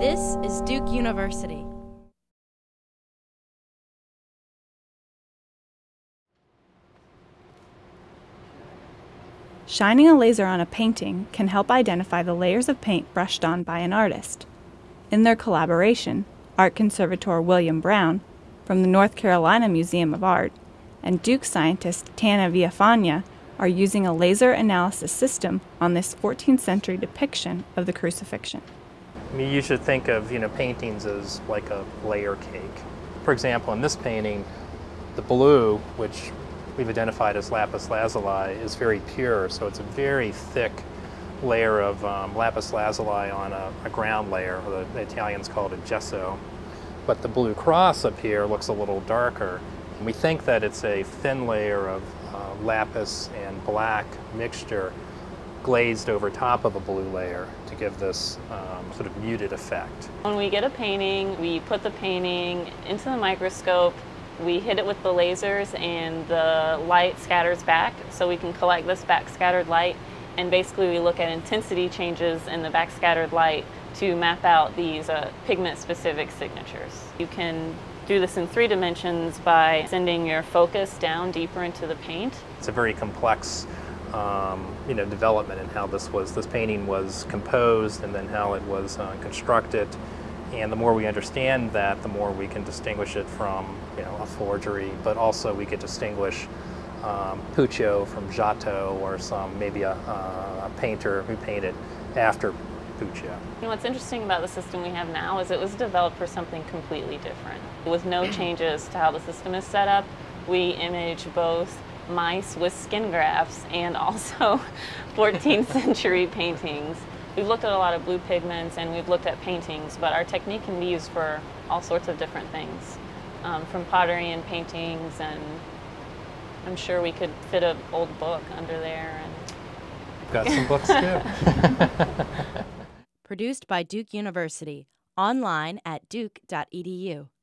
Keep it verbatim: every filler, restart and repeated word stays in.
This is Duke University. Shining a laser on a painting can help identify the layers of paint brushed on by an artist. In their collaboration, art conservator William Brown from the North Carolina Museum of Art and Duke scientist Tana Villafaña are using a laser analysis system on this fourteenth century depiction of the crucifixion. I mean, you should think of, you know, paintings as like a layer cake. For example, in this painting, the blue, which we've identified as lapis lazuli, is very pure, so it's a very thick layer of um, lapis lazuli on a, a ground layer, or the, the Italians call it a gesso. But the blue cross up here looks a little darker. And we think that it's a thin layer of Uh, lapis and black mixture glazed over top of a blue layer to give this um, sort of muted effect. When we get a painting, we put the painting into the microscope, we hit it with the lasers, and the light scatters back, so we can collect this backscattered light, and basically we look at intensity changes in the backscattered light to map out these uh, pigment-specific signatures. You can do this in three dimensions by sending your focus down deeper into the paint. It's a very complex um, you know, development in how this was, this painting was composed and then how it was uh, constructed. And the more we understand that, the more we can distinguish it from, you know, a forgery, but also we could distinguish um, Puccio from Giotto, or some, maybe a, a painter who painted after Puccio. You know, what's interesting about the system we have now is it was developed for something completely different. With no changes to how the system is set up, we image both mice with skin grafts and also fourteenth century paintings. We've looked at a lot of blue pigments and we've looked at paintings, but our technique can be used for all sorts of different things, um, from pottery and paintings, and I'm sure we could fit an old book under there. And we've got some books too. Produced by Duke University, online at duke dot e d u.